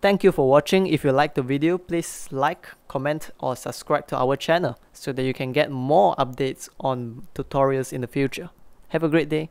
Thank you for watching. If you liked the video, please like, comment or subscribe to our channel so that you can get more updates on tutorials in the future. Have a great day.